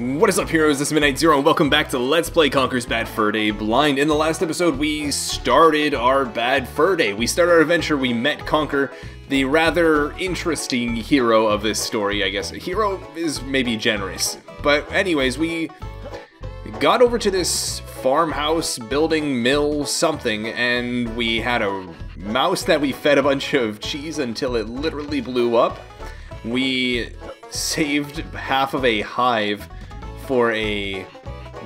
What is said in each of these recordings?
What is up, heroes? This is Midnight Zero, and welcome back to Let's Play Conker's Bad Fur Day Blind. In the last episode, we started our Bad Fur Day. We started our adventure, we met Conker, the rather interesting hero of this story, I guess. A hero is maybe generous. But anyways, we got over to this farmhouse, building, mill, something, and we had a mouse that we fed a bunch of cheese until it literally blew up. We saved half of a hive for a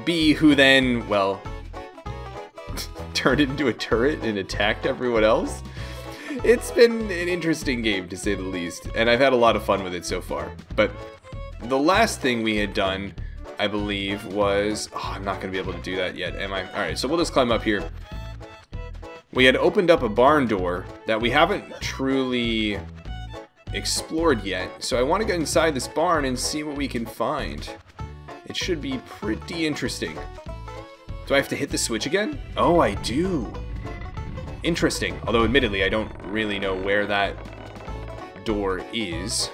bee who then, well, turned into a turret and attacked everyone else. It's been an interesting game, to say the least, and I've had a lot of fun with it so far. But the last thing we had done, I believe, was... Oh, I'm not going to be able to do that yet, am I? Alright, so we'll just climb up here. We had opened up a barn door that we haven't truly explored yet, so I want to go inside this barn and see what we can find. It should be pretty interesting. Do I have to hit the switch again? Oh, I do. Interesting. Although, admittedly, I don't really know where that door is.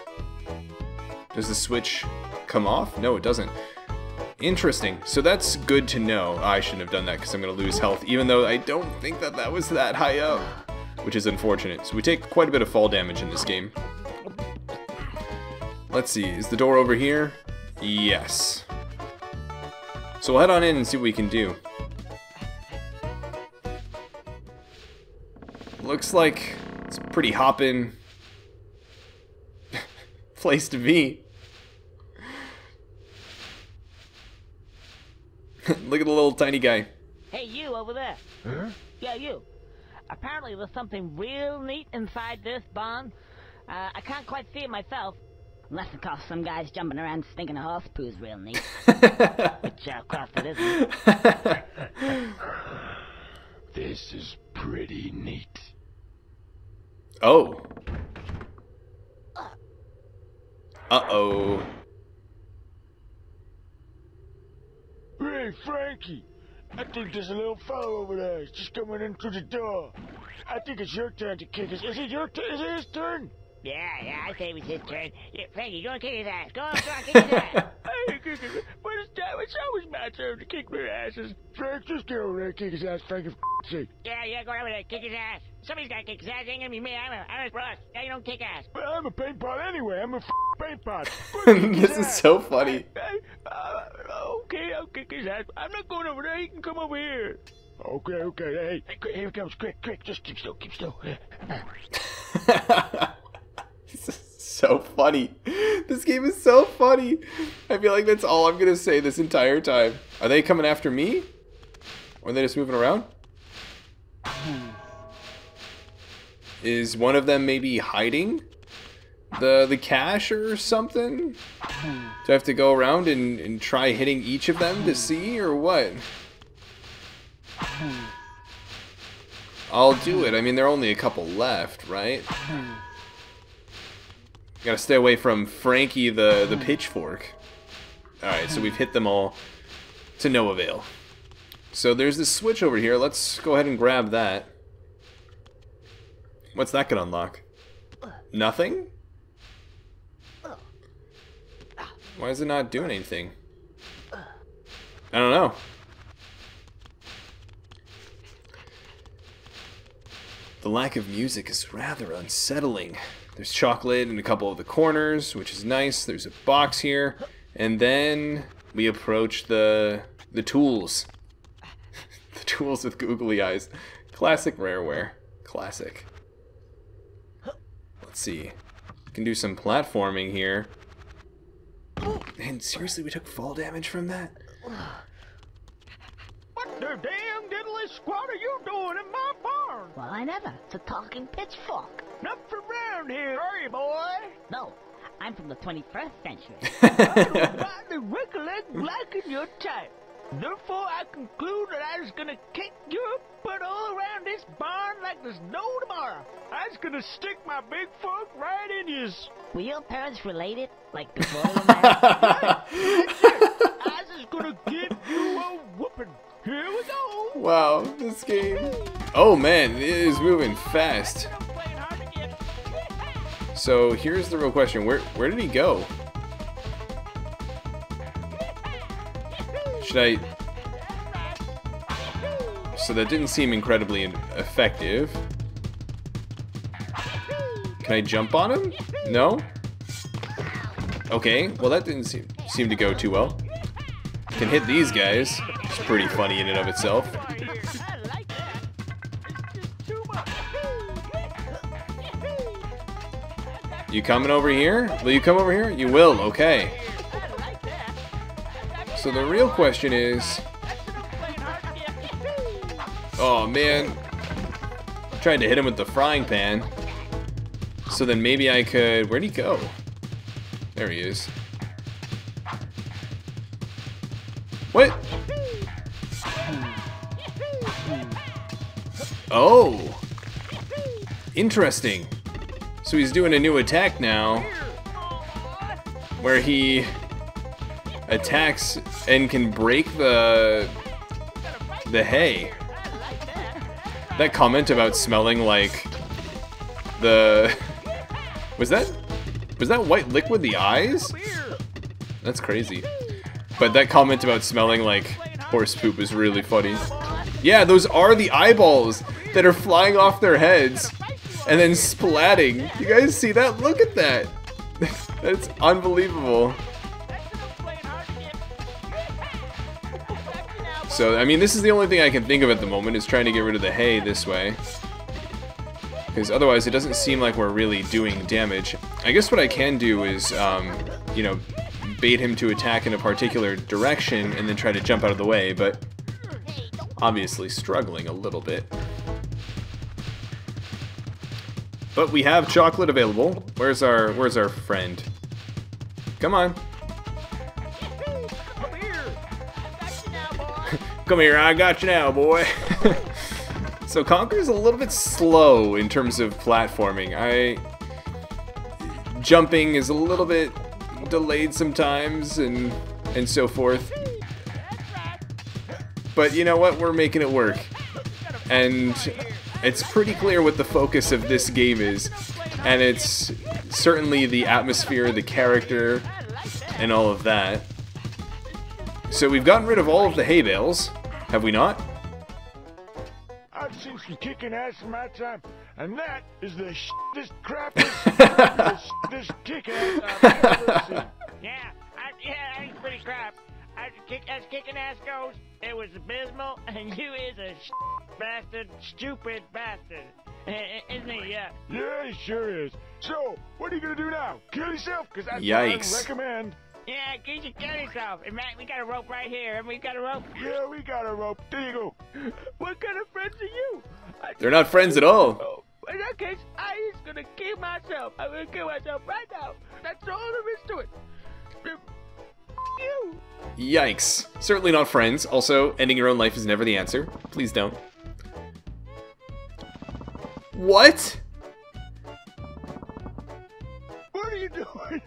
Does the switch come off? No, it doesn't. Interesting. So that's good to know. I shouldn't have done that because I'm going to lose health, even though I don't think that that was that high up, which is unfortunate. So we take quite a bit of fall damage in this game. Let's see. Is the door over here? Yes. So we'll head on in and see what we can do. Looks like it's a pretty hoppin' place to be. Look at the little tiny guy. Hey, you over there. Huh? Yeah, you. Apparently there's something real neat inside this barn. I can't quite see it myself. Unless, of course, some guy's jumping around stinking a horse poo's real neat. Which, of course, it isn't. This is pretty neat. Oh. Uh-oh. Hey, Frankie. I think there's a little fellow over there. He's just coming in through the door. I think it's your turn to kick us. Is it your turn? Is it his turn? Yeah, I say it was his turn. Yeah, Frankie, go and kick his ass. Go on, kick his ass. I ain't kicking it. But it's always my turn to kick their asses. Frank, just get over there and kick his ass, Frank, for sake. Yeah, go over there and kick his ass. Somebody's gotta kick his ass. It ain't gonna be me. I'm a brush. Yeah, you don't kick ass. But I'm a paint pot anyway. I'm a paint pot. This is so funny. Okay, I'll kick his ass. I'm not going over there. He can come over here. Okay. Hey, here he comes. Quick. Just keep still, This is so funny. This game is so funny. I feel like that's all I'm going to say this entire time. Are they coming after me? Or are they just moving around? Is one of them maybe hiding the cache or something? Do I have to go around and try hitting each of them to see or what? I'll do it. I mean, there are only a couple left, right? Gotta stay away from Frankie the pitchfork. Alright, so we've hit them all to no avail. So there's this switch over here. Let's go ahead and grab that. What's that gonna unlock? Nothing? Why is it not doing anything? I don't know. The lack of music is rather unsettling. There's chocolate in a couple of the corners, which is nice. There's a box here. And then we approach the tools. The tools with googly eyes. Classic Rareware. Classic. Let's see. We can do some platforming here. And seriously, we took fall damage from that? What the damn diddly squat are you doing in my barn? Well, I never. It's a talking pitchfork. Not from round here, are you, boy? No, I'm from the 21st century. I don't recollect liking your type. Therefore, I conclude that I was gonna kick your butt all around this barn like there's no tomorrow. I was gonna stick my big fork right in yours. Were your parents related, like before you married? I was just gonna give you a whooping. Here we go. Wow, this game. Oh man, it is moving fast. So here's the real question: where did he go? Should I... So that didn't seem incredibly effective. Can I jump on him? No? Okay, well that didn't seem to go too well. Can hit these guys. It's pretty funny in and of itself. You coming over here? Will you come over here? You will, okay. So the real question is... Oh man. Tried to hit him with the frying pan. So then maybe I could... Where'd he go? There he is. What? Oh! Interesting. So he's doing a new attack now, where he attacks and can break the hay. That comment about smelling like the... Was that white liquid the eyes? That's crazy. But that comment about smelling like horse poop was really funny. Yeah, those are the eyeballs that are flying off their heads. And then splatting. You guys see that? Look at that. That's unbelievable. So, I mean, this is the only thing I can think of at the moment, is trying to get rid of the hay this way. Because otherwise it doesn't seem like we're really doing damage. I guess what I can do is, you know, bait him to attack in a particular direction and then try to jump out of the way, but obviously struggling a little bit. But we have chocolate available. Where's our friend? Come on. Come here, I got you now, boy. So Conker's a little bit slow in terms of platforming. Jumping is a little bit delayed sometimes and so forth. But you know what? We're making it work. And it's pretty clear what the focus of this game is, and it's certainly the atmosphere, the character, and all of that. So we've gotten rid of all of the hay bales, have we not? I've seen some kicking ass in my time, and that is the shittiest crap this kicking ass I've ever seen. Yeah, it's pretty crap. As kicking ass goes, it was abysmal, and you is a bastard, stupid bastard, isn't he? Yeah, he sure is. So, what are you gonna do now? Kill yourself? Because I recommend. Yeah, you should kill yourself. And Matt, we got a rope right here, and we got a rope. Yeah, we got a rope. There you go. What kind of friends are you? They're not friends at all. Oh. In that case, I is gonna kill myself. I'm gonna kill myself right now. That's all there is to it. Yikes. Certainly not friends. Also, ending your own life is never the answer. Please don't. What? What are you doing?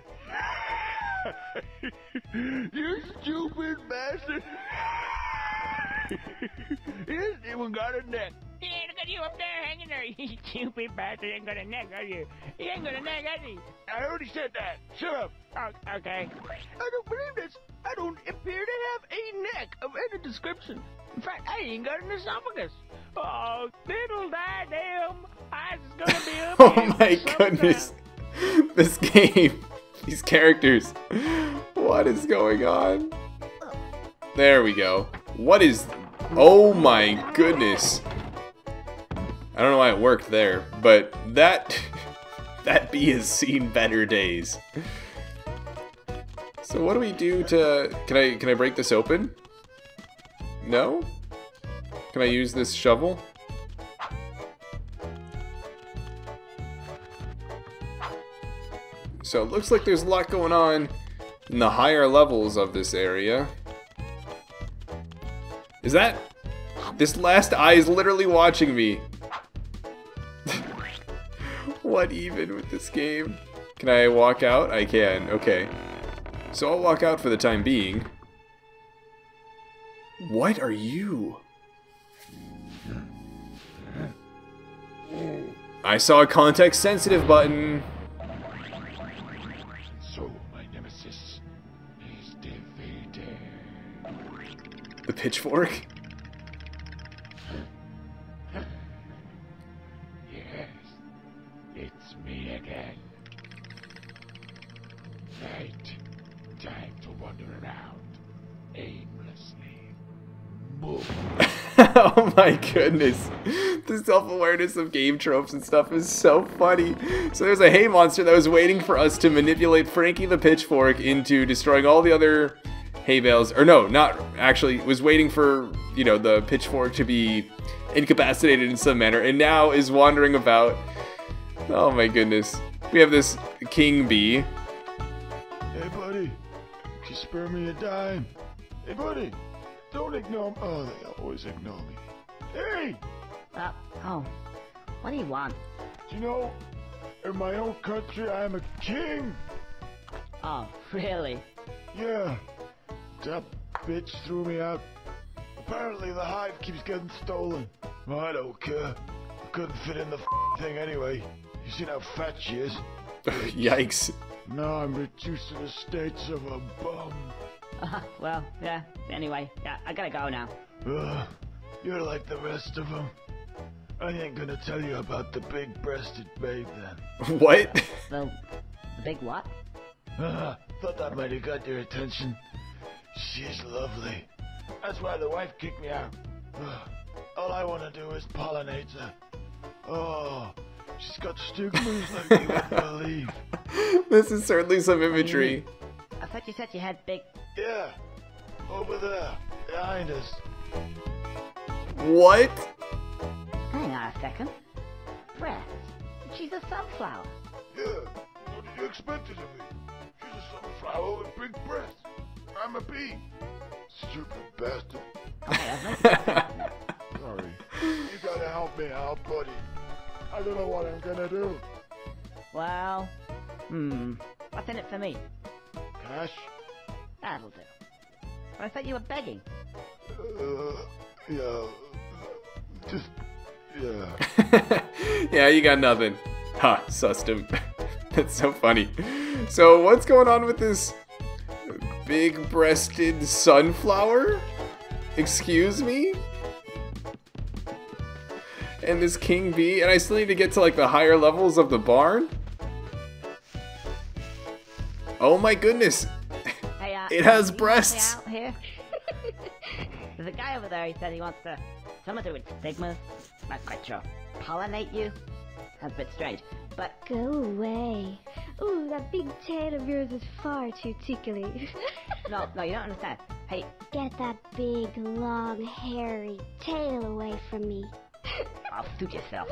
You stupid bastard. This even got a neck. Yeah, look at you up there hanging there. You stupid bastard ain't got a neck, are you? He ain't got a neck, has he? I already said that. Shut up. Oh, okay. I don't believe this. I don't appear to have a neck of any description. In fact, I ain't got an esophagus. Oh, little die damn. I was gonna be up. Oh my goodness. This game. These characters. What is going on? There we go. What is... Oh my goodness. I don't know why it worked there, but that... That bee has seen better days. So what do we do to... Can I break this open? No? Can I use this shovel? So it looks like there's a lot going on in the higher levels of this area. Is that... This last eye is literally watching me. What even with this game? Can I walk out? I can, okay. So I'll walk out for the time being. What are you? I saw a context sensitive button. So my nemesis is defeated. the pitchfork. Yes, it's me again. Right, time to wander around aimlessly. Boom. Oh my goodness. The self-awareness of game tropes and stuff is so funny. So there's a hay monster that was waiting for us to manipulate Frankie the Pitchfork into destroying all the other hay bales. Or no, not actually. Was waiting for, you know, the pitchfork to be incapacitated in some manner. And now is wandering about. Oh my goodness. We have this king bee. Hey buddy, just spare me a dime. Hey buddy. Don't ignore me. Oh, they always ignore me. Hey! Oh. What do you want? You know, in my own country, I'm a king! Oh, really? Yeah. That bitch threw me out. Apparently, the hive keeps getting stolen. Well, I don't care. I couldn't fit in the thing anyway. You seen how fat she is? Yikes. Now I'm reduced to the states of a bum. Well, yeah, anyway, yeah, I gotta go now. You're like the rest of them. I ain't gonna tell you about the big-breasted babe, then. What? The big what? Thought that might have got your attention. She's lovely. That's why the wife kicked me out. All I wanna do is pollinate her. Oh, she's got stigmas like you wouldn't believe. This is certainly some imagery. I thought you said you had big... Yeah, over there, behind us. What? Hang on a second. Breast. She's a sunflower. Yeah, what did you expect it to be? She's a sunflower with big breasts. I'm a bee. Stupid bastard. Okay, sorry. You gotta help me out, buddy. I don't know what I'm gonna do. Well, what's in it for me? Cash. That'll do. But I thought you were begging. Yeah. Just, yeah. Yeah, you got nothing. Ha, sussed him. That's so funny. So what's going on with this big-breasted sunflower? Excuse me? And this king bee? And I still need to get to, like, the higher levels of the barn? Oh my goodness. It has breasts. Out here? There's a guy over there. He said he wants to something to do with stigmas. Not quite sure. Pollinate you? Sounds a bit strange. But go away. Ooh, that big tail of yours is far too tickly. No, you don't understand. Hey, get that big, long, hairy tail away from me. I'll suit yourself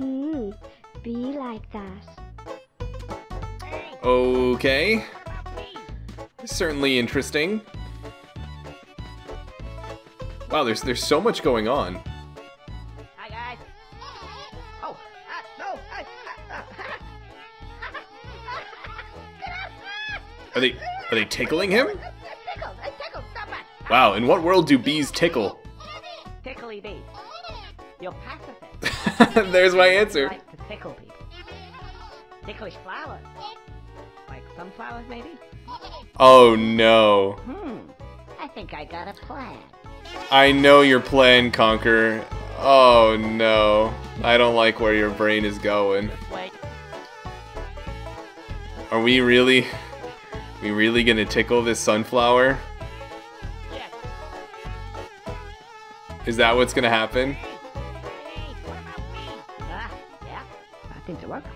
then. Be like that. Okay. Certainly interesting. Wow, there's so much going on. Hi guys. Oh, no. Are they tickling him? I tickle, not bad. Wow, in what world do bees tickle? Tickly bee. You're pacifist. There's my answer. I like to tickle people. Ticklish flowers. Like sunflowers maybe? Oh no. I think I got a plan. I know your plan, Conker. Oh no. I don't like where your brain is going. Wait. Are we really gonna tickle this sunflower? Yes. Is that what's gonna happen? Hey, what about me? Yeah. I think it worked.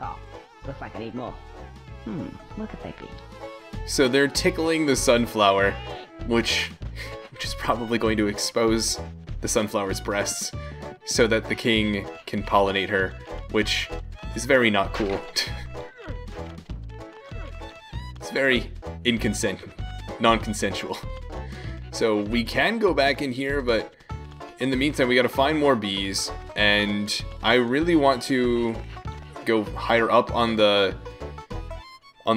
Oh, looks like I need more. Look at that bee. So they're tickling the sunflower, which is probably going to expose the sunflower's breasts so that the king can pollinate her, which is very not cool. It's very non-consensual. So we can go back in here, but in the meantime we gotta find more bees, and I really want to go higher up on the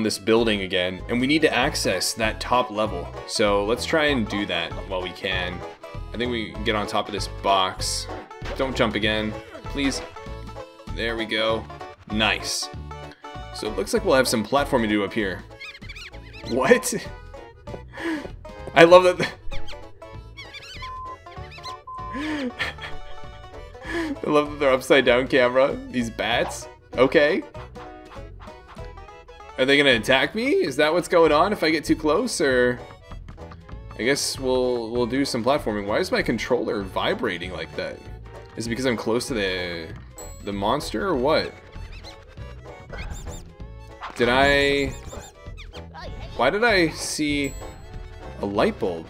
this building again, and we need to access that top level. So let's try and do that while we can. I think we can get on top of this box. Don't jump again, please. There we go. Nice. So it looks like we'll have some platforming to do up here. What? I love that. I love that they're upside down camera. These bats. Okay. Are they gonna attack me? Is that what's going on if I get too close, or... I guess we'll do some platforming. Why is my controller vibrating like that? Is it because I'm close to the monster, or what? Did I... Why did I see a light bulb?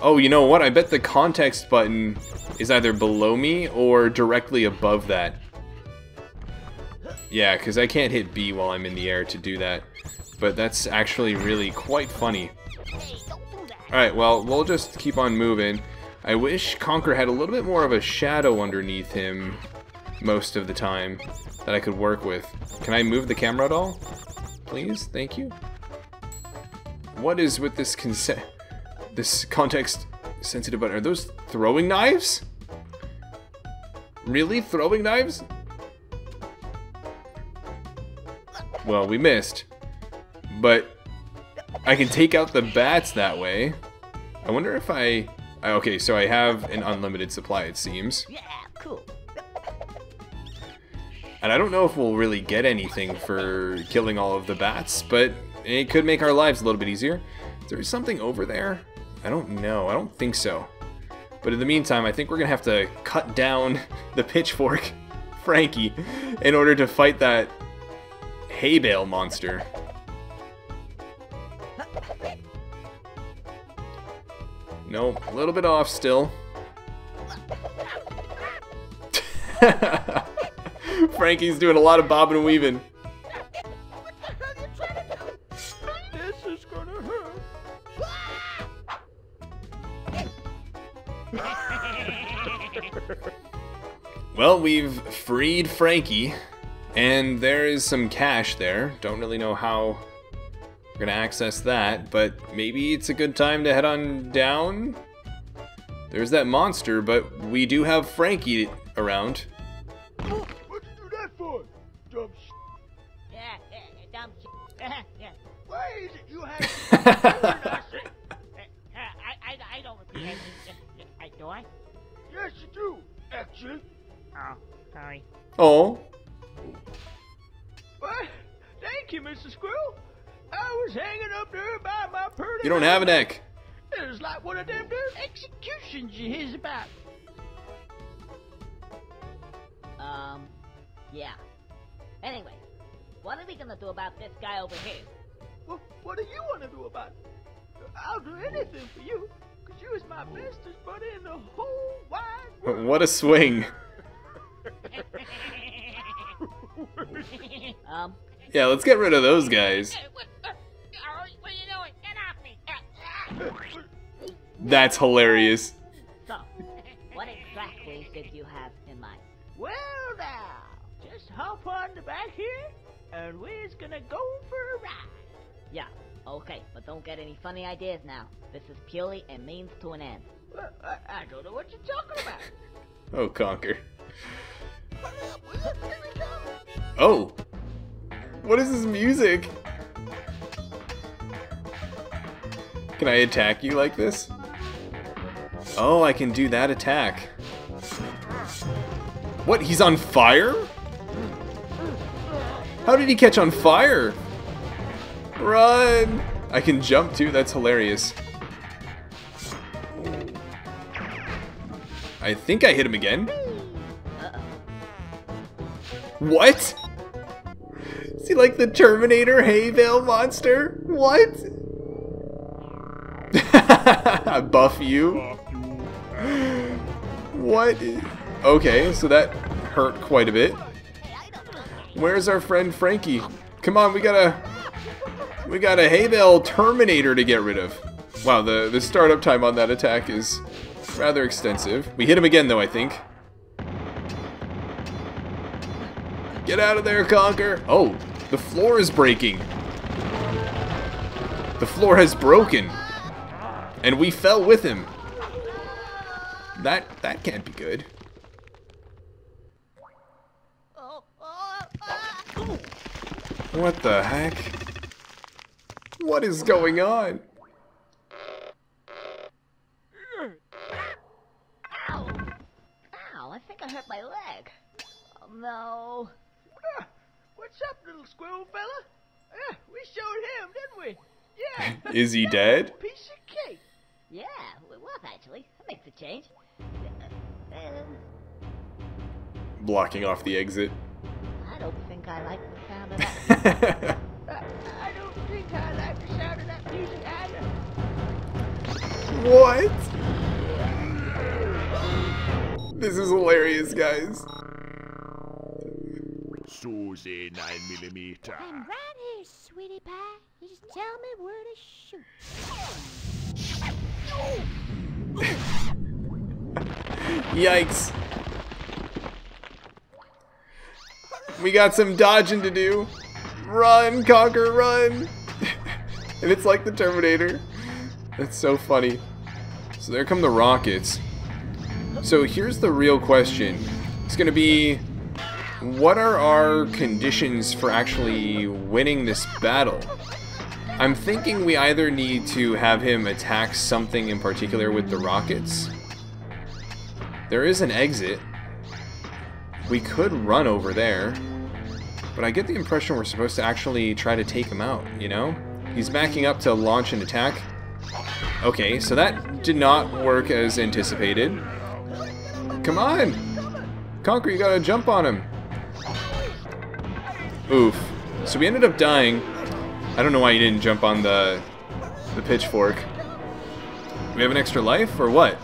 Oh, you know what? I bet the context button is either below me or directly above that. Yeah, because I can't hit B while I'm in the air to do that. But that's actually really quite funny. Alright, well, we'll just keep on moving. I wish Conker had a little bit more of a shadow underneath him most of the time that I could work with. Can I move the camera at all? Please? Thank you. What is with this context-sensitive button? Are those throwing knives? Really? Throwing knives? Well, we missed. But I can take out the bats that way. I wonder if I... Okay, so I have an unlimited supply, it seems. Yeah, cool. And I don't know if we'll really get anything for killing all of the bats, but it could make our lives a little bit easier. Is there something over there? I don't know. I don't think so. But in the meantime, I think we're going to have to cut down the pitchfork, Frankie, in order to fight that hay bale monster. Nope, a little bit off still. Frankie's doing a lot of bobbing and weaving. What the hell are you trying to do? This is gonna hurt. Well, we've freed Frankie, and there is some cash there. Don't really know how we're gonna access that, but maybe it's a good time to head on down. There's that monster, but we do have Frankie around. I don't repeat. Do I? Yes, you do, actually. Oh, sorry. Oh. Well, thank you, Mr. Squirrel. I was hanging up there by my purdy. You don't have a neck. It was like one of them executions you hear about. Yeah. Anyway, what are we gonna do about this guy over here? Well, what do you want to do about it? I'll do anything for you, because you is my bestest buddy in the whole wide world. What a swing. Yeah, let's get rid of those guys. What are you doing? Get off me. That's hilarious. So, what exactly did you have in mind? Well, now, just hop on the back here, and we're gonna go for a ride. Yeah, okay, but don't get any funny ideas now. This is purely a means to an end. Well, I don't know what you're talking about. Oh, Conker. Oh! What is this music? Can I attack you like this? Oh, I can do that attack. What? He's on fire? How did he catch on fire? Run! I can jump too, that's hilarious. I think I hit him again. What? Is he like the Terminator hay bale monster? What? Buff you? What? Okay, so that hurt quite a bit. Where's our friend Frankie? Come on, we got a hay bale Terminator to get rid of. Wow, the startup time on that attack is rather extensive. We hit him again, though, I think. Get out of there, Conker! Oh, the floor is breaking. The floor has broken, and we fell with him. That can't be good. What the heck? What is going on? Ow! Ow, I think I hurt my leg. Oh no. What's up, little squirrel fella? We showed him, didn't we? Yeah. Is he dead? Piece of cake. Yeah, we was actually. That makes a change. Blocking off the exit. I don't think I like the sound of that. I don't think I like the sound of that music either. What? This is hilarious, guys. Susie 9mm. I'm right here, sweetie pie. You just tell me where to shoot. Yikes. We got some dodging to do. Run, Conker, run. And it's like the Terminator. That's so funny. So there come the rockets. So here's the real question. It's going to be, what are our conditions for actually winning this battle? I'm thinking we either need to have him attack something in particular with the rockets. There is an exit. We could run over there. But I get the impression we're supposed to actually try to take him out, you know? He's backing up to launch an attack. Okay, so that did not work as anticipated. Come on! Conker, you gotta jump on him. Oof. So we ended up dying. I don't know why you didn't jump on the pitchfork. We have an extra life, or what?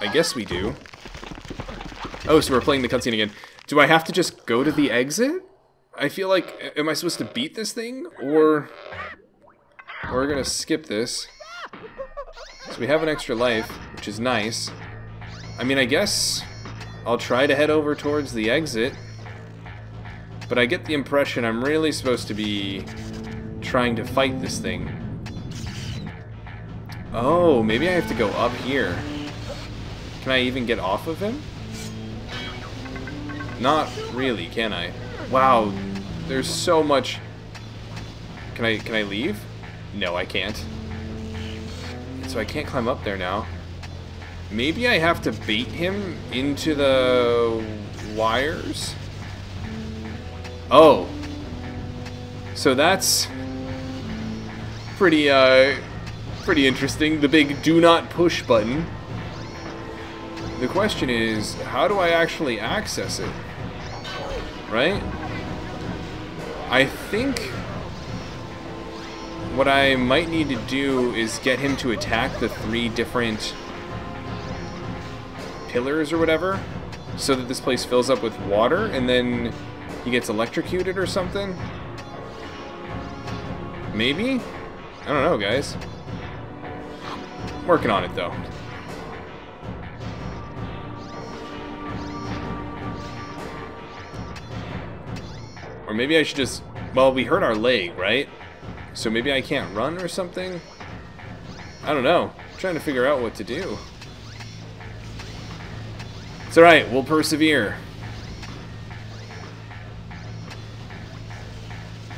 I guess we do. Oh, so we're playing the cutscene again. Do I have to just go to the exit? I feel like, am I supposed to beat this thing? Or we're gonna skip this. So we have an extra life, which is nice. I mean, I guess I'll try to head over towards the exit, but I get the impression I'm really supposed to be trying to fight this thing. Oh, maybe I have to go up here. Can I even get off of him? Not really, can I? Wow, there's so much. Can I leave? No, I can't. So I can't climb up there now. Maybe I have to bait him into the wires? Oh. So that's pretty, pretty interesting. The big do not push button. The question is, how do I actually access it? Right? I think what I might need to do is get him to attack the three different pillars or whatever, so that this place fills up with water and then he gets electrocuted or something? Maybe? I don't know, guys. I'm working on it, though. Or maybe I should just... Well, we hurt our leg, right? So maybe I can't run or something? I don't know. I'm trying to figure out what to do. It's alright, we'll persevere.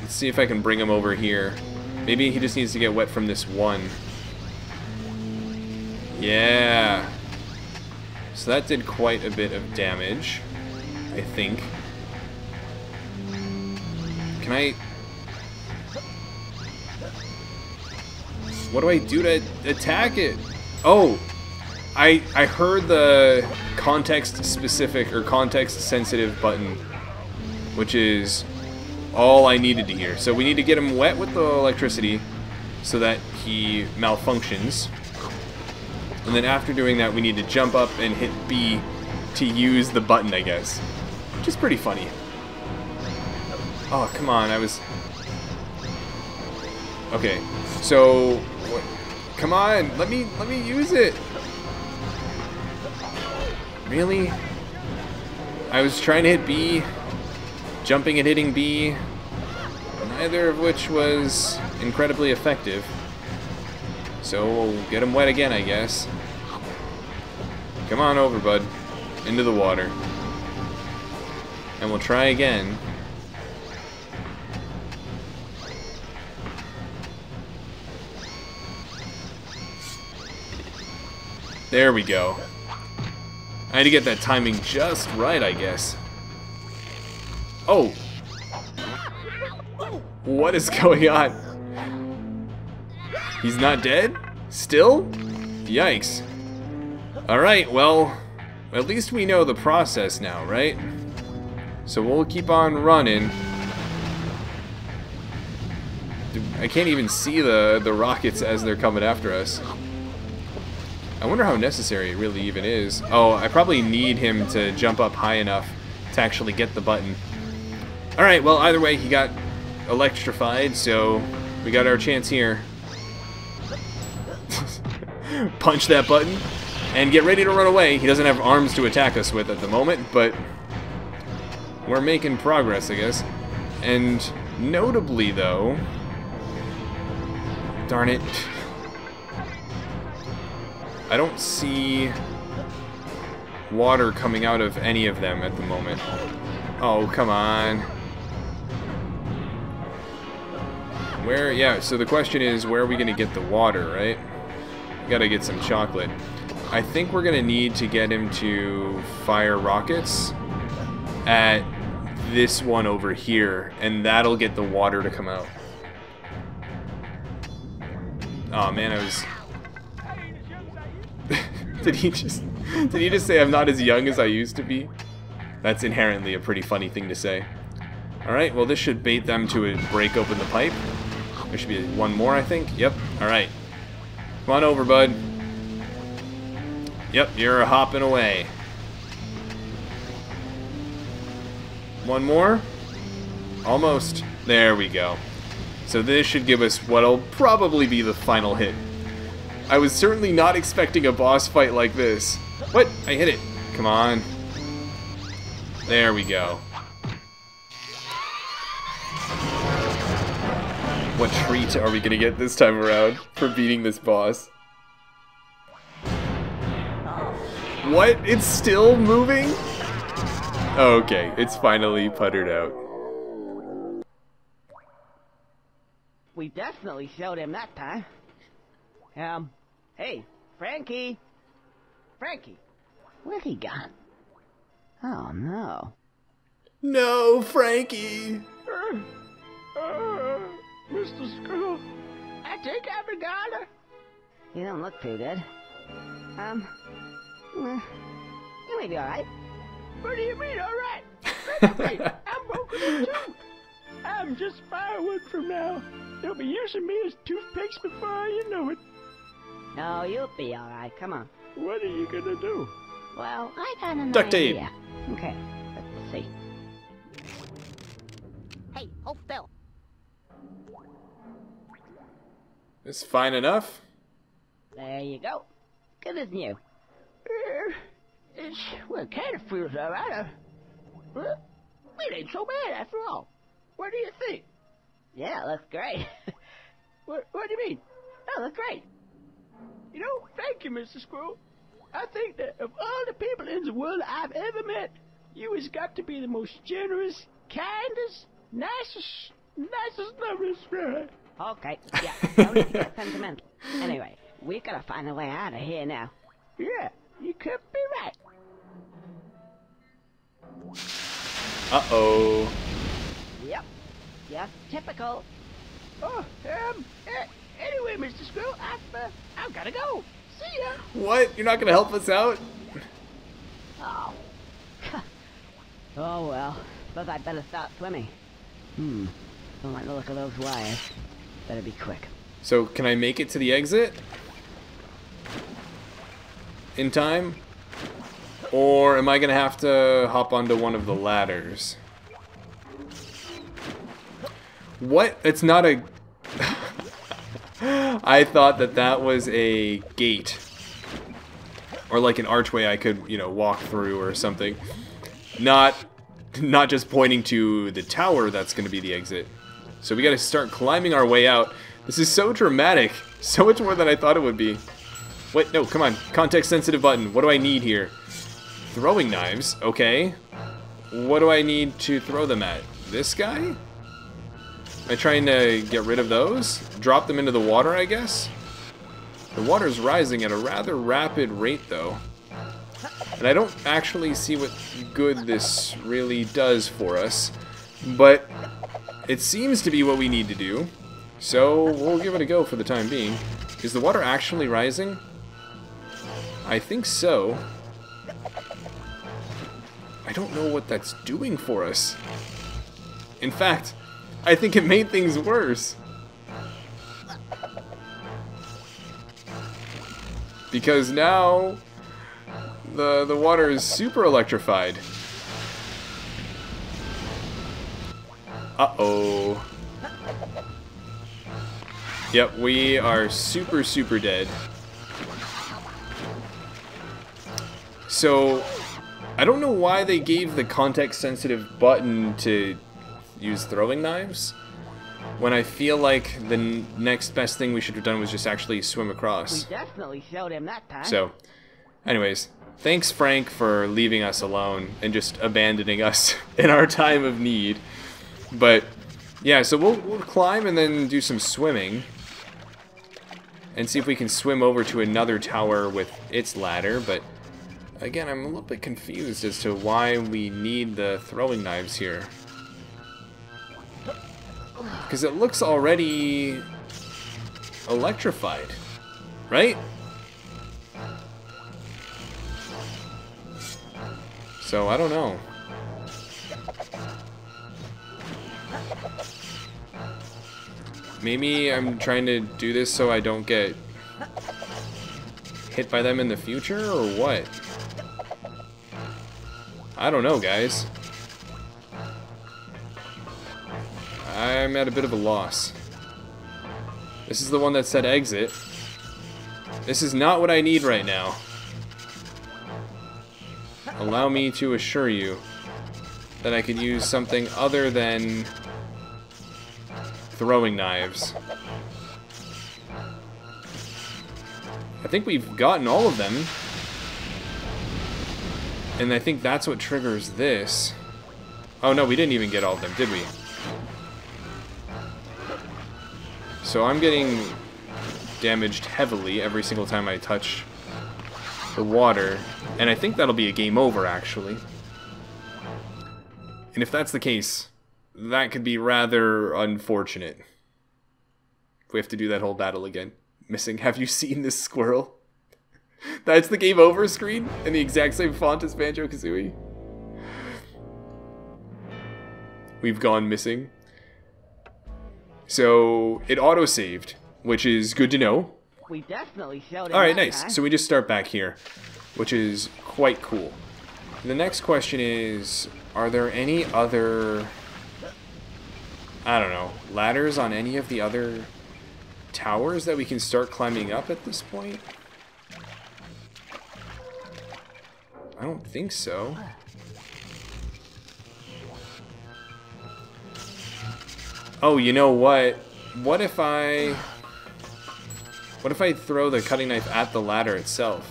Let's see if I can bring him over here. Maybe he just needs to get wet from this one. Yeah. So that did quite a bit of damage, I think. Can I... What do I do to attack it? Oh, I heard the context-specific or context-sensitive button, which is all I needed to hear. So we need to get him wet with the electricity so that he malfunctions. And then after doing that, we need to jump up and hit B to use the button, I guess. Which is pretty funny. Oh, come on, I was... Okay, so... Come on, let me use it! Really? I was trying to hit B, jumping and hitting B, neither of which was incredibly effective. So we'll get him wet again, I guess. Come on over, bud. Into the water. And we'll try again. There we go. I had to get that timing just right, I guess. Oh! What is going on? He's not dead? Still? Yikes. Alright, well, at least we know the process now, right? So we'll keep on running. I can't even see the rockets as they're coming after us. I wonder how necessary it really even is. Oh, I probably need him to jump up high enough to actually get the button. Alright, well, either way, he got electrified, so we got our chance here. Punch that button and get ready to run away. He doesn't have arms to attack us with at the moment, but we're making progress, I guess. And notably, though... Darn it. I don't see water coming out of any of them at the moment. Oh, come on. Where, yeah, so the question is, where are we going to get the water, right? Gotta get some chocolate. I think we're going to need to get him to fire rockets at this one over here, and that'll get the water to come out. Oh man, I was... Did he just say I'm not as young as I used to be? That's inherently a pretty funny thing to say. Alright, well this should bait them to break open the pipe. There should be one more, I think. Yep, alright. Come on over, bud. Yep, you're hopping away. One more. Almost. There we go. So this should give us what'll probably be the final hit. I was certainly not expecting a boss fight like this. What? I hit it. Come on. There we go. What treat are we gonna get this time around for beating this boss? What? It's still moving? Okay, it's finally puttered out. We definitely showed him that time. Hey, Frankie! Frankie! Where'd he gone? Oh, no. No, Frankie! Mr. Squirrel, I think I forgot her. You don't look too dead. You may be alright. What do you mean, alright? I'm broken too. I'm just firewood from now. They'll be using me as toothpicks before you know it. No, you'll be alright. Come on. What are you gonna do? Well, I got an idea. Okay, let's see. Hey, hold still. It's fine enough. There you go. Good as new. It's, well, kind of feels alright. Well, it ain't so bad after all. What do you think? Yeah, that's great. What do you mean? Oh, that's great. You know, thank you, Mr. Squirrel. I think that of all the people in the world I've ever met, you has got to be the most generous, kindest, nicest, loveliest friend. Okay, yeah, don't need to get sentimental. Anyway, we gotta find a way out of here now. Yeah, you could be right. Uh-oh. Yep. Just typical. Oh, anyway, Mr. Squirrel, I've gotta go. See ya. What? You're not gonna help us out? Oh. Oh, well. Suppose I'd better start swimming. Don't like the look of those wires. Better be quick. So, can I make it to the exit? In time? Or am I gonna have to hop onto one of the ladders? What? It's not a... I thought that was a gate. Or like an archway I could, you know, walk through or something. Not just pointing to the tower that's going to be the exit. So we got to start climbing our way out. This is so dramatic. So much more than I thought it would be. Wait, no, come on. Context sensitive button. What do I need here? Throwing knives. Okay. What do I need to throw them at? This guy? Am I trying to get rid of those? Drop them into the water, I guess? The water's rising at a rather rapid rate, though. And I don't actually see what good this really does for us, but it seems to be what we need to do, so we'll give it a go for the time being. Is the water actually rising? I think so. I don't know what that's doing for us. In fact, I think it made things worse. Because now the water is super electrified. Uh-oh. Yep, we are super, super dead. So, I don't know why they gave the context-sensitive button to use throwing knives, when I feel like the next best thing we should have done was just actually swim across. We definitely showed him that time. So, anyways, thanks, Frank, for leaving us alone and just abandoning us in our time of need. But, yeah, so we'll climb and then do some swimming. And see if we can swim over to another tower with its ladder, but again, I'm a little bit confused as to why we need the throwing knives here. Because it looks already electrified, right? So, I don't know. Maybe I'm trying to do this so I don't get hit by them in the future, or what? I don't know, guys. I'm at a bit of a loss. This is the one that said exit. This is not what I need right now. Allow me to assure you that I could use something other than throwing knives. I think we've gotten all of them. And I think that's what triggers this. Oh no, we didn't even get all of them, did we? So I'm getting damaged heavily every single time I touch the water. And I think that'll be a game over, actually. And if that's the case, that could be rather unfortunate. We have to do that whole battle again. Missing, have you seen this squirrel? That's the game over screen in the exact same font as Banjo-Kazooie. We've gone missing. So it auto-saved, which is good to know. We definitely showed it. Alright, nice. Huh? So we just start back here, which is quite cool. The next question is, are there any other, I don't know, ladders on any of the other towers that we can start climbing up at this point? I don't think so. Oh, you know what? What if I throw the cutting knife at the ladder itself?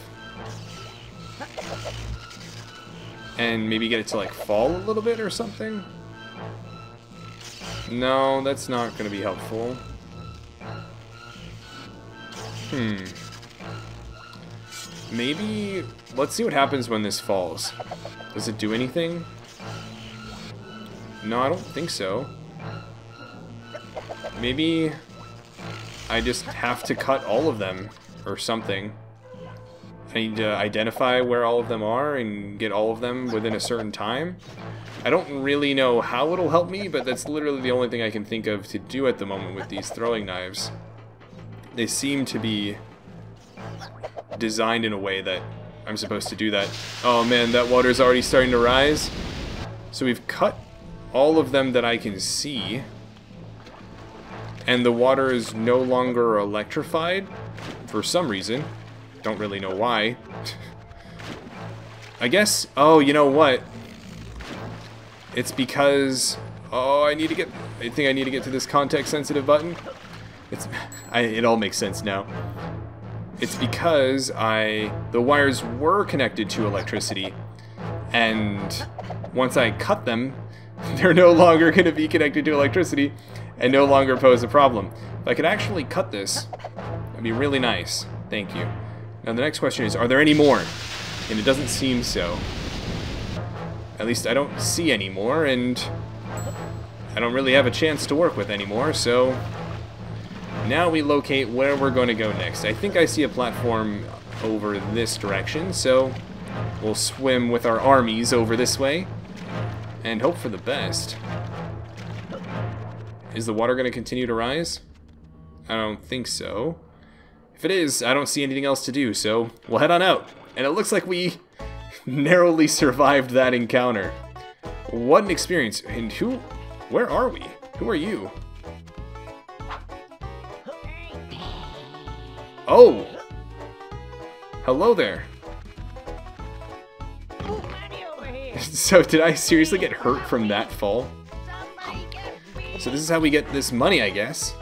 And maybe get it to, like, fall a little bit or something? No, that's not gonna be helpful. Hmm. Maybe, let's see what happens when this falls. Does it do anything? No, I don't think so. Maybe I just have to cut all of them or something. I need to identify where all of them are and get all of them within a certain time. I don't really know how it'll help me, but that's literally the only thing I can think of to do at the moment with these throwing knives. They seem to be designed in a way that I'm supposed to do that. Oh man, that water's already starting to rise. So we've cut all of them that I can see. And the water is no longer electrified for some reason. Don't really know why. I guess, oh, you know what? It's because, oh, I think I need to get to this context sensitive button. It all makes sense now. It's because the wires were connected to electricity, and once I cut them, they're no longer going to be connected to electricity and no longer pose a problem. If I could actually cut this, that'd be really nice. Thank you. Now the next question is, are there any more? And it doesn't seem so. At least I don't see any more, and I don't really have a chance to work with anymore, so... Now we locate where we're going to go next. I think I see a platform over this direction, so we'll swim with our armies over this way and hope for the best. Is the water going to continue to rise? I don't think so. If it is, I don't see anything else to do, so we'll head on out. And it looks like we narrowly survived that encounter. What an experience. And who... where are we? Who are you? Oh! Hello there. So did I seriously get hurt from that fall? So this is how we get this money, I guess.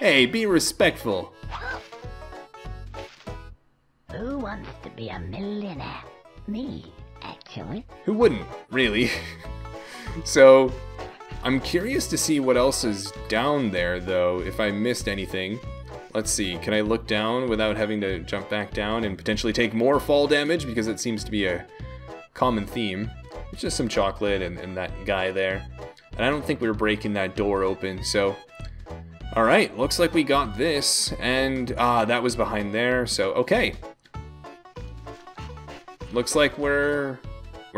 Hey, be respectful. Who wants to be a millionaire? Me, actually. Who wouldn't, really? So, I'm curious to see what else is down there, though, if I missed anything. Let's see, can I look down without having to jump back down and potentially take more fall damage? Because it seems to be a common theme. It's just some chocolate and that guy there. And I don't think we were breaking that door open, so... Alright, looks like we got this, and that was behind there, so okay. Looks like we're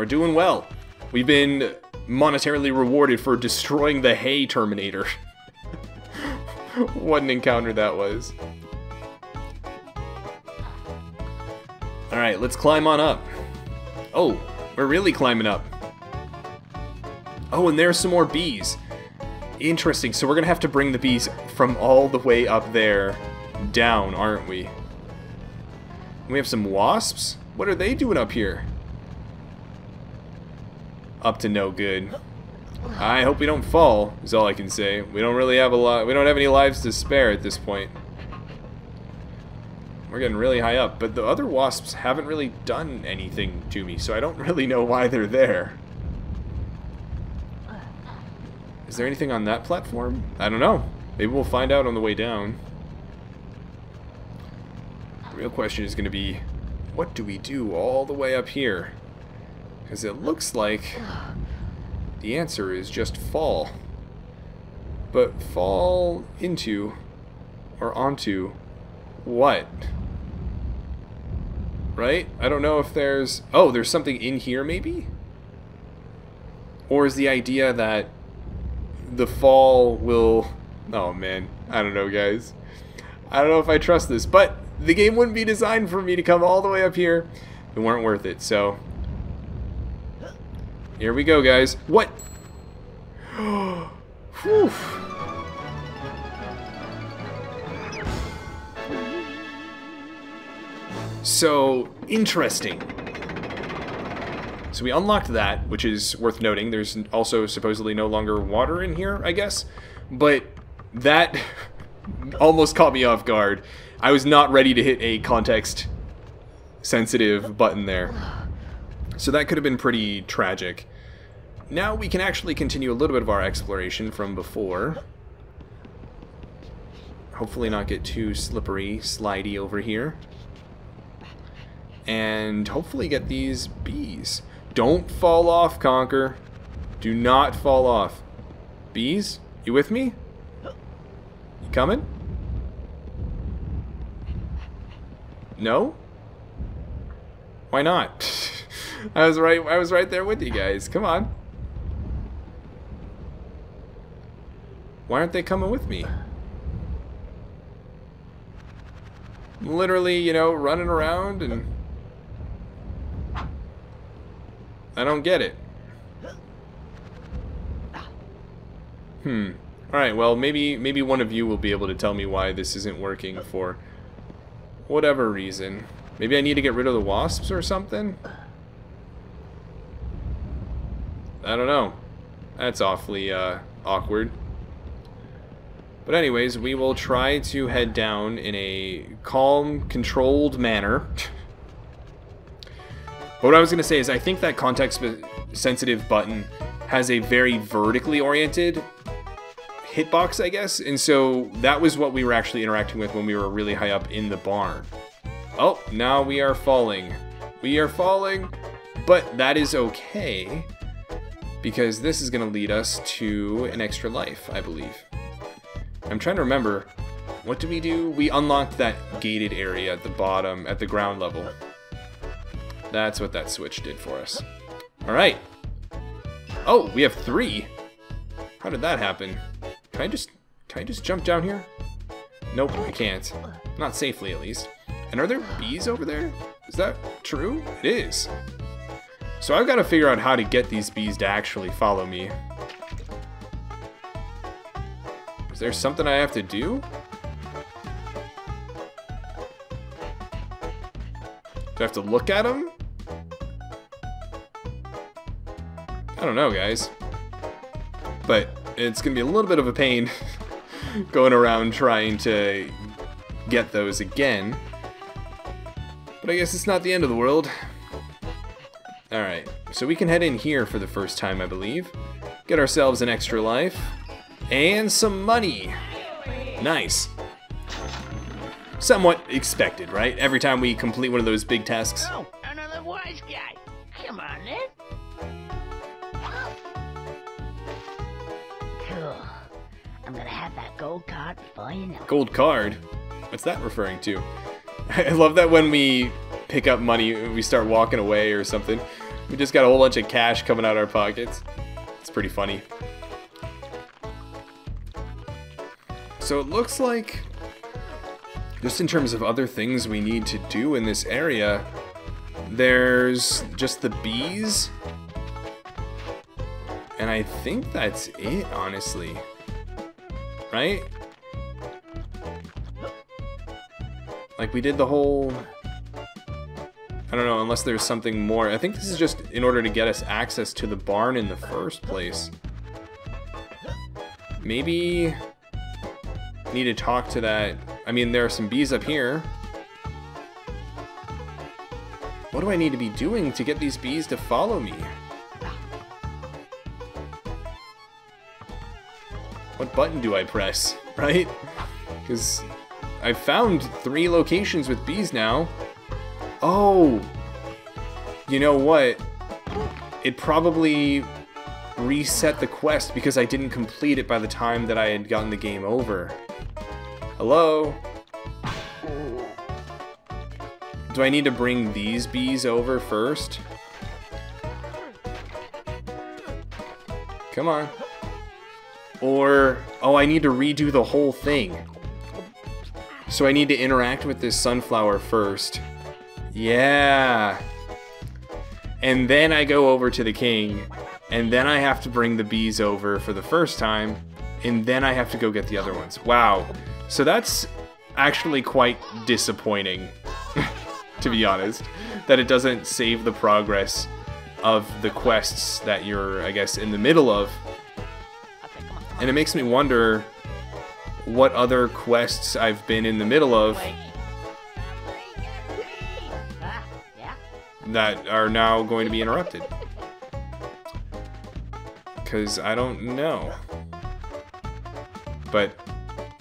doing well. We've been monetarily rewarded for destroying the hay Terminator. What an encounter that was. Alright, let's climb on up. Oh, we're really climbing up. Oh, and there's some more bees. Interesting, so we're gonna have to bring the bees from all the way up there down, aren't we? We have some wasps? What are they doing up here? Up to no good. I hope we don't fall, is all I can say. We don't really have a lot, we don't have any lives to spare at this point. We're getting really high up, but the other wasps haven't really done anything to me, so I don't really know why they're there. Is there anything on that platform? I don't know. Maybe we'll find out on the way down. The real question is going to be, what do we do all the way up here? Because it looks like the answer is just fall. But fall into, or onto, what? Right? I don't know if there's... Oh, there's something in here maybe? Or is the idea that the fall will... Oh man, I don't know guys. I don't know if I trust this, but the game wouldn't be designed for me to come all the way up here. It weren't worth it, so... Here we go guys. What? Whew. So, interesting. So we unlocked that, which is worth noting. There's also supposedly no longer water in here, I guess. But that almost caught me off guard. I was not ready to hit a context-sensitive button there. So that could have been pretty tragic. Now we can actually continue a little bit of our exploration from before. Hopefully not get too slippery, slidey over here. And hopefully get these bees. Don't fall off, Conker. Do not fall off. Bees, you with me? You coming? No? Why not? I was right there with you guys. Come on. Why aren't they coming with me? Literally, you know, running around and... I don't get it. Alright, well, maybe one of you will be able to tell me why this isn't working for whatever reason. Maybe I need to get rid of the wasps or something? I don't know. That's awfully awkward. But anyways, we will try to head down in a calm, controlled manner. But what I was going to say is I think that context-sensitive button has a very vertically oriented hitbox, I guess. And so that was what we were actually interacting with when we were really high up in the barn. Oh, now we are falling. We are falling, but that is okay, because this is going to lead us to an extra life, I believe. I'm trying to remember, what did we do? We unlocked that gated area at the bottom, at the ground level. That's what that switch did for us. All right. Oh, we have 3. How did that happen? Can I just jump down here? Nope, I can't. Not safely, at least. And are there bees over there? Is that true? It is. So I've got to figure out how to get these bees to actually follow me. Is there something I have to do? Do I have to look at them? I don't know, guys. But it's going to be a little bit of a pain going around trying to get those again. But I guess it's not the end of the world. Alright, so we can head in here for the first time, I believe. Get ourselves an extra life. And some money. Nice. Somewhat expected, right? Every time we complete one of those big tasks. Oh, another wise guy. Come on, then. Cool. I'm gonna have that gold card before you know. Gold card? What's that referring to? I love that when we pick up money, we start walking away or something. We just got a whole bunch of cash coming out of our pockets. It's pretty funny. So it looks like, just in terms of other things we need to do in this area, there's just the bees. And I think that's it, honestly. Right? Like, we did the whole... I don't know, unless there's something more. I think this is just in order to get us access to the barn in the first place. Maybe... need to talk to that... I mean, there are some bees up here. What do I need to be doing to get these bees to follow me? What button do I press, right? Because I've found 3 locations with bees now. Oh, you know what? It probably reset the quest because I didn't complete it by the time that I had gotten the game over. Hello? Do I need to bring these bees over first? Come on. Or, oh, I need to redo the whole thing. So I need to interact with this sunflower first. Yeah. And then I go over to the king, and then I have to bring the bees over for the first time, and then I have to go get the other ones. Wow. So that's actually quite disappointing, to be honest, that it doesn't save the progress of the quests that you're, I guess, in the middle of. And it makes me wonder what other quests I've been in the middle of that are now going to be interrupted. Because I don't know. But,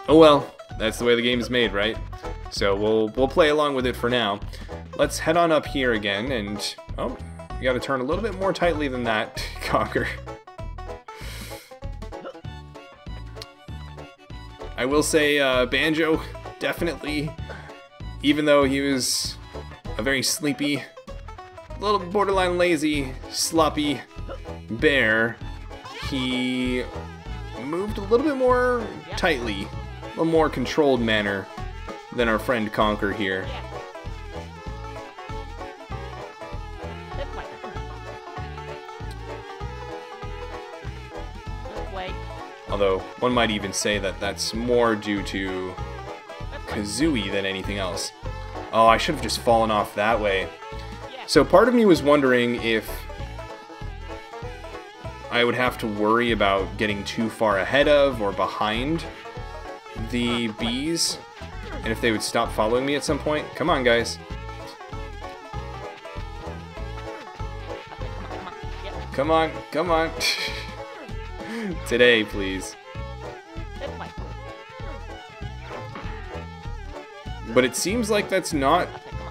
oh well, that's the way the game is made, right? So we'll play along with it for now. Let's head on up here again, and, oh, you gotta turn a little bit more tightly than that, Conker. I will say, Banjo, definitely, even though he was a very sleepy, a little borderline lazy, sloppy bear, he moved a little bit more tightly, a more controlled manner than our friend Conker here. Although, one might even say that that's more due to Kazooie than anything else. Oh, I should have just fallen off that way. So part of me was wondering if I would have to worry about getting too far ahead of or behind the bees, and if they would stop following me at some point. Come on, guys. Come on, come on. Today, please. But it seems like that's not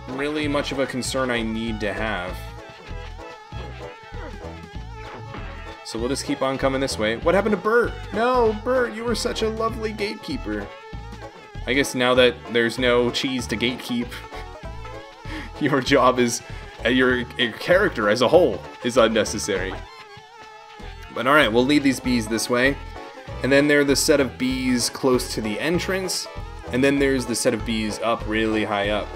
really much of a concern I need to have. So we'll just keep on coming this way. What happened to Bert? No, Bert, you were such a lovely gatekeeper. I guess now that there's no cheese to gatekeep, your job is, your character as a whole is unnecessary. But alright, we'll lead these bees this way. And then there are the set of bees close to the entrance. And then there's the set of bees up really high up.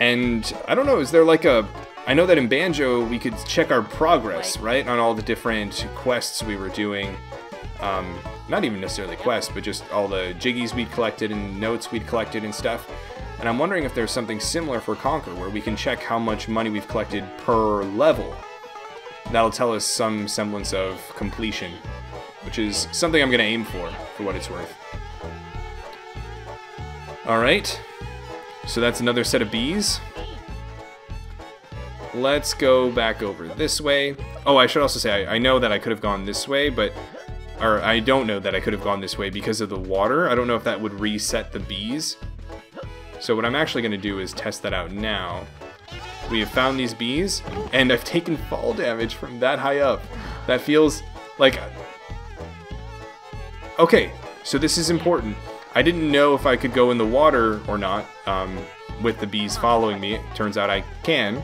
And I don't know, is there like a... I know that in Banjo, we could check our progress, right? On all the different quests we were doing. Not even necessarily quests, but just all the jiggies we'd collected and notes we'd collected and stuff. And I'm wondering if there's something similar for Conker, where we can check how much money we've collected per level. That'll tell us some semblance of completion, which is something I'm going to aim for what it's worth. Alright, so that's another set of bees. Let's go back over this way. Oh, I should also say, I know that I could have gone this way, but... Or, I don't know that I could have gone this way because of the water. I don't know if that would reset the bees. So what I'm actually going to do is test that out now. We have found these bees, and I've taken fall damage from that high up. That feels like... Okay, so this is important. I didn't know if I could go in the water or not with the bees following me. It turns out I can.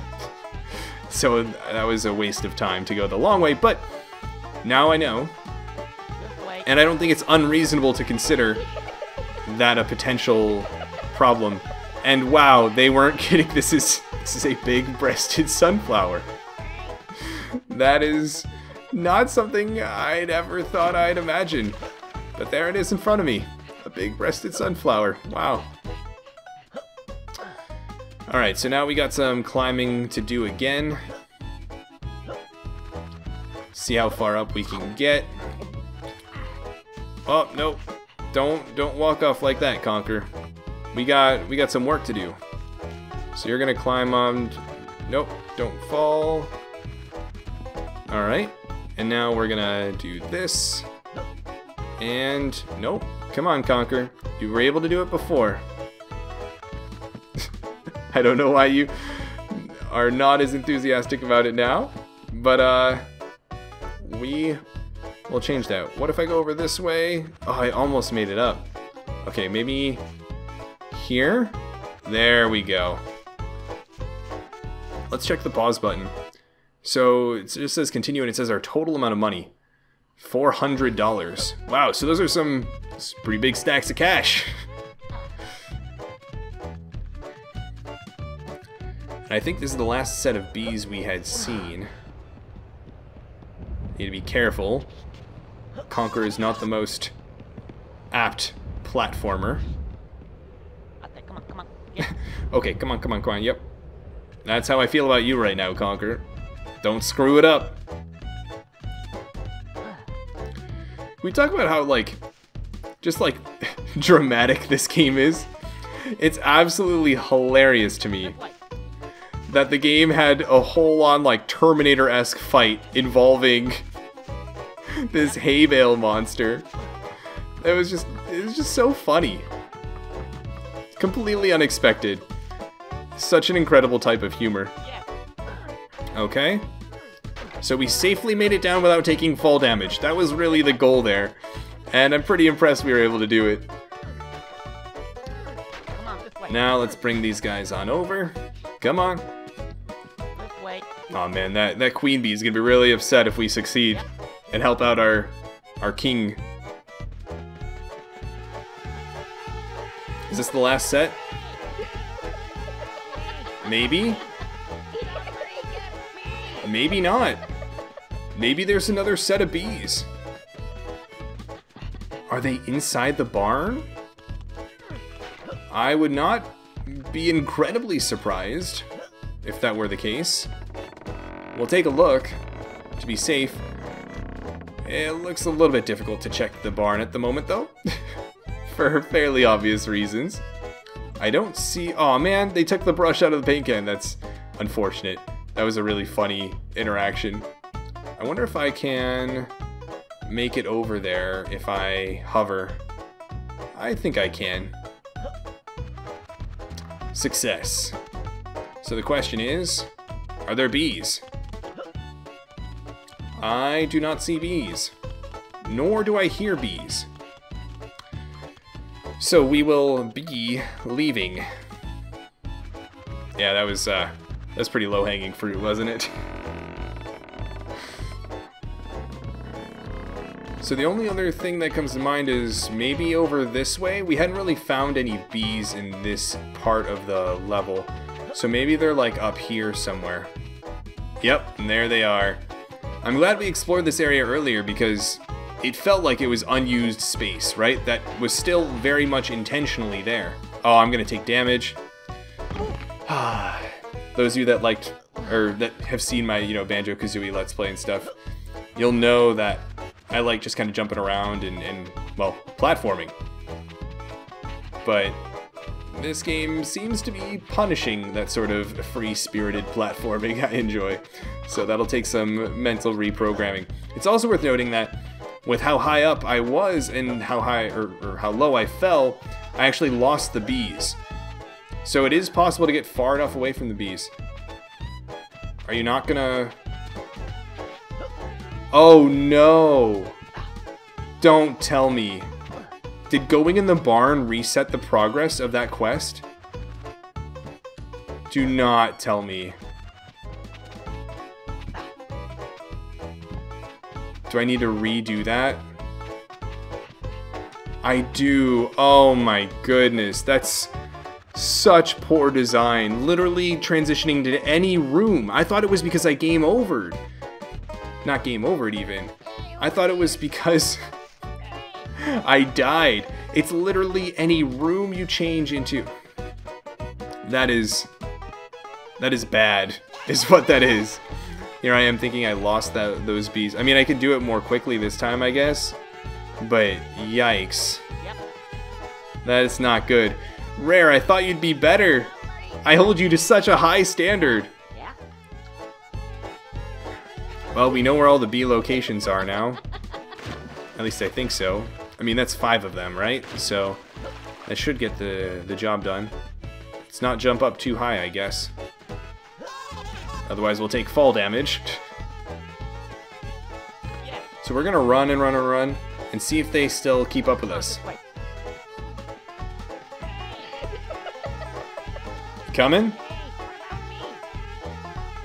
So that was a waste of time to go the long way, but now I know. And I don't think it's unreasonable to consider that a potential problem. And wow, they weren't kidding. This is a big-breasted sunflower. That is not something I'd ever thought I'd imagine. But there it is in front of me. A big-breasted sunflower. Wow. Alright, so now we got some climbing to do again. See how far up we can get. Oh, nope. Don't walk off like that, Conker. We got some work to do. So you're gonna climb on... Nope, don't fall. Alright. And now we're gonna do this. And... Nope. Come on, Conker. You were able to do it before. I don't know why you are not as enthusiastic about it now, but we will change that. What if I go over this way? Oh, I almost made it up. Okay, maybe here? There we go. Let's check the pause button. So it just says continue and it says our total amount of money, $400. Wow, so those are some pretty big stacks of cash. I think this is the last set of bees we had seen. Need to be careful. Conker is not the most apt platformer. Come on, come on. Yeah. Okay, come on, come on, come on. Yep. That's how I feel about you right now, Conker. Don't screw it up. We talk about how, like, just like dramatic this game is. It's absolutely hilarious to me that the game had a whole on like Terminator-esque fight involving this hay bale monster. It was just so funny. Completely unexpected. Such an incredible type of humor. Okay. So we safely made it down without taking fall damage. That was really the goal there. And I'm pretty impressed we were able to do it. Now let's bring these guys on over. Come on. Oh man, that queen bee is gonna be really upset if we succeed and help out our king. Is this the last set? Maybe? Maybe not. Maybe there's another set of bees. Are they inside the barn? I would not be incredibly surprised if that were the case. We'll take a look to be safe. It looks a little bit difficult to check the barn at the moment though. For fairly obvious reasons. I don't see... Aw man, they took the brush out of the paint can. That's unfortunate. That was a really funny interaction. I wonder if I can make it over there if I hover. I think I can. Success. So the question is, are there bees? I do not see bees, nor do I hear bees. So we will be leaving. Yeah, that was that's pretty low-hanging fruit, wasn't it? So the only other thing that comes to mind is maybe over this way. We hadn't really found any bees in this part of the level, so maybe they're like up here somewhere. Yep, and there they are. I'm glad we explored this area earlier because it felt like it was unused space, right? That was still very much intentionally there. Oh, I'm gonna take damage. Those of you that liked, or that have seen my, you know, Banjo-Kazooie Let's Play and stuff, you'll know that I like just kind of jumping around and, well, platforming. But this game seems to be punishing that sort of free-spirited platforming I enjoy, so that'll take some mental reprogramming. It's also worth noting that with how high up I was and how high or how low I fell, I actually lost the bees. So it is possible to get far enough away from the bees. Are you not gonna... Oh no! Don't tell me. Did going in the barn reset the progress of that quest? Do not tell me. Do I need to redo that? I do. Oh my goodness. That's such poor design. Literally transitioning to any room. I thought it was because I game overed. Not game overed even. I thought it was because I died. It's literally any room you change into. That is bad, is what that is. Here I am thinking I lost those bees. I mean, I could do it more quickly this time, I guess. But yikes. That is not good. Rare, I thought you'd be better. I hold you to such a high standard. Well, we know where all the bee locations are now. At least I think so. I mean, that's 5 of them, right? So that should get the job done. Let's not jump up too high, I guess. Otherwise, we'll take fall damage. So we're gonna run and run and run and see if they still keep up with us. Coming?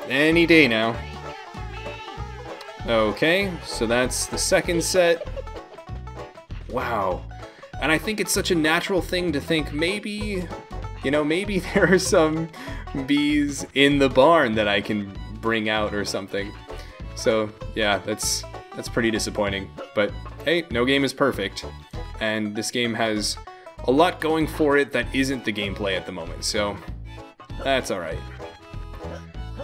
Any day now. Okay, so that's the second set. Wow. And I think it's such a natural thing to think maybe, you know, maybe there are some bees in the barn that I can bring out or something. So yeah, that's pretty disappointing. But hey, no game is perfect. And this game has a lot going for it that isn't the gameplay at the moment. So that's all right.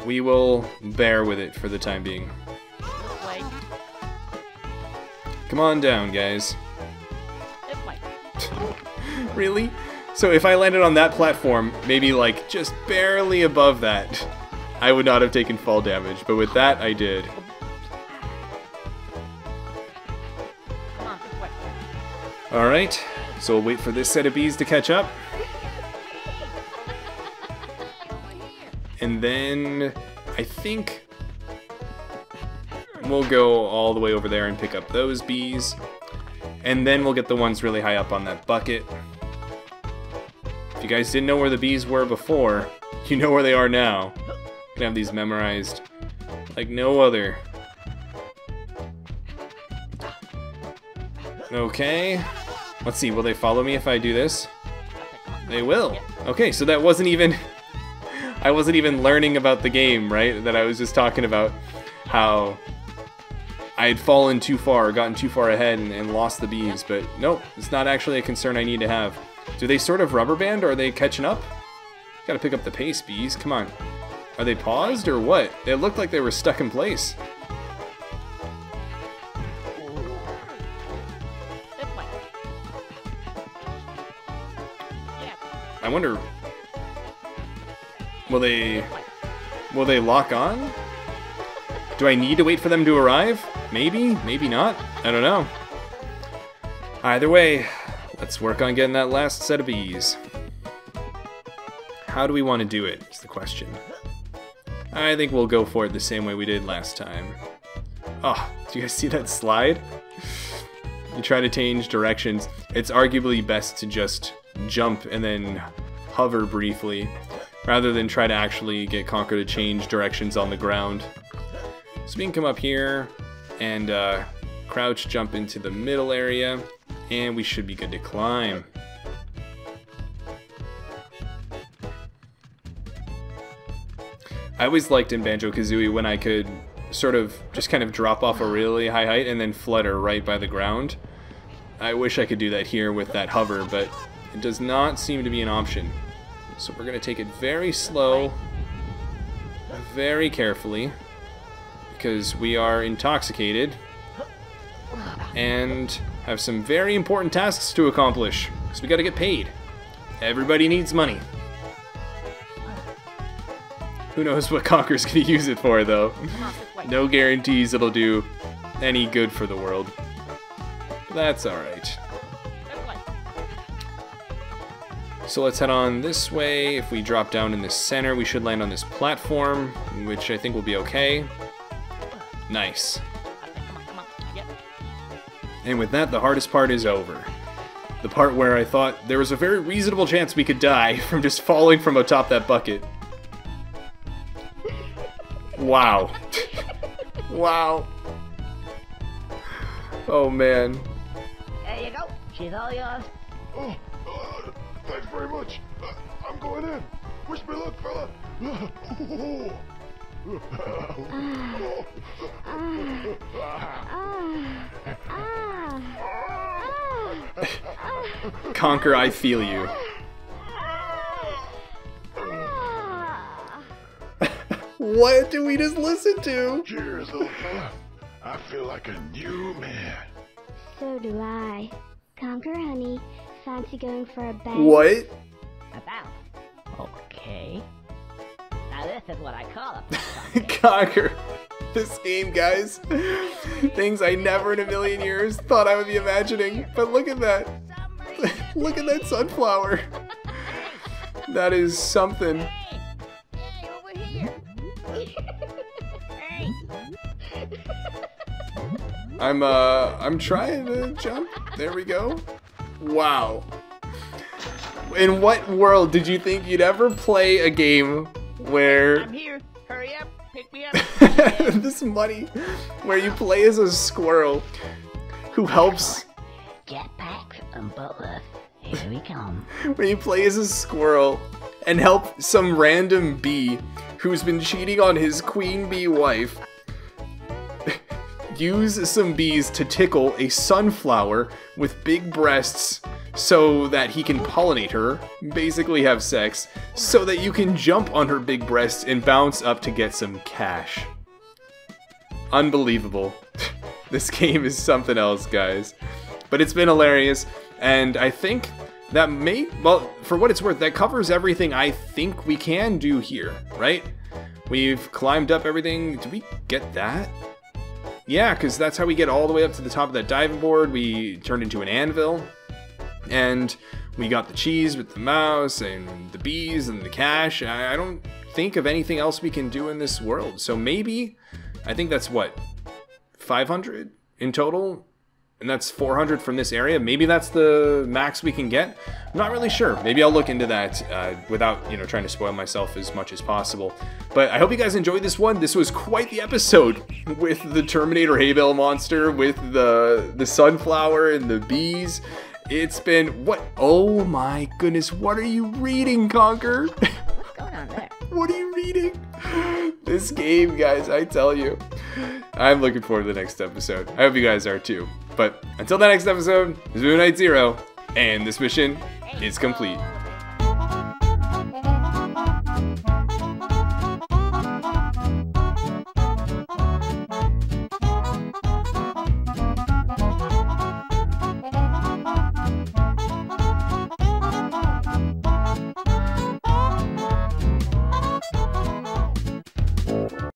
We will bear with it for the time being. Come on down, guys. Really? So if I landed on that platform, maybe like just barely above that, I would not have taken fall damage, but with that I did. Alright, so we'll wait for this set of bees to catch up. And then I think we'll go all the way over there and pick up those bees, and then we'll get the ones really high up on that bucket. If you guys didn't know where the bees were before, you know where they are now. You can have these memorized like no other. Okay, let's see, will they follow me if I do this? They will. Okay, so that wasn't even... I wasn't even learning about the game, right? That I was just talking about how I had fallen too far, gotten too far ahead, and lost the bees, but nope, it's not actually a concern I need to have. Do they sort of rubber band, or are they catching up? Gotta pick up the pace, bees, come on. Are they paused, or what? It looked like they were stuck in place. I wonder, will they... Will they lock on? Do I need to wait for them to arrive? Maybe, maybe not. I don't know. Either way, let's work on getting that last set of bees. How do we want to do it, is the question. I think we'll go for it the same way we did last time. Oh, do you guys see that slide? You try to change directions. It's arguably best to just jump and then hover briefly, rather than try to actually get Conker to change directions on the ground. So we can come up here and crouch jump into the middle area, and we should be good to climb. I always liked in Banjo-Kazooie when I could sort of just kind of drop off a really high height and then flutter right by the ground. I wish I could do that here with that hover, but it does not seem to be an option. So we're going to take it very slow, very carefully, because we are intoxicated and have some very important tasks to accomplish, because we got to get paid. Everybody needs money. Who knows what Conker's going to use it for, though. No guarantees it'll do any good for the world. That's alright. So let's head on this way. If we drop down in the center, we should land on this platform, which I think will be okay. Nice. And with that, the hardest part is over. The part where I thought there was a very reasonable chance we could die from just falling from atop that bucket. Wow. Wow. Oh, man. There you go. She's all yours. Oh, thanks very much. I'm going in. Wish me luck, fella. Conker, I feel you. What do we just listen to? Cheers, little fella. I feel like a new man. So do I. Conker, honey, fancy going for a bounce? What? A bounce? Okay. Now this is what I call a bounce. Conker, this game, guys. Things I never in a million years thought I would be imagining. But look at that. Look at that sunflower. That is something. I'm trying to jump. There we go. Wow. In what world did you think you'd ever play a game where I'm here. Hurry up. Pick me up. This money where you play as a squirrel who helps jetpacks and butlers. Here we come. Where you play as a squirrel and help some random bee who's been cheating on his queen bee wife. Use some bees to tickle a sunflower with big breasts so that he can pollinate her, basically have sex, so that you can jump on her big breasts and bounce up to get some cash. Unbelievable. This game is something else, guys. But it's been hilarious, and I think that may, well, for what it's worth, that covers everything I think we can do here, right? We've climbed up everything. Did we get that? Yeah, because that's how we get all the way up to the top of that diving board. We turned into an anvil, and we got the cheese with the mouse, and the bees, and the cash. I don't think of anything else we can do in this world. So maybe, I think that's what, 500 in total? And that's 400 from this area. Maybe that's the max we can get. I'm not really sure. Maybe I'll look into that without, you know, trying to spoil myself as much as possible. But I hope you guys enjoyed this one. This was quite the episode with the Terminator hay bale monster, with the sunflower and the bees. It's been what? Oh my goodness! What are you reading, Conker? What's going on there? What are you reading? This game, guys, I tell you. I'm looking forward to the next episode. I hope you guys are too. But until the next episode, this is Midnight Zero, and this mission is complete.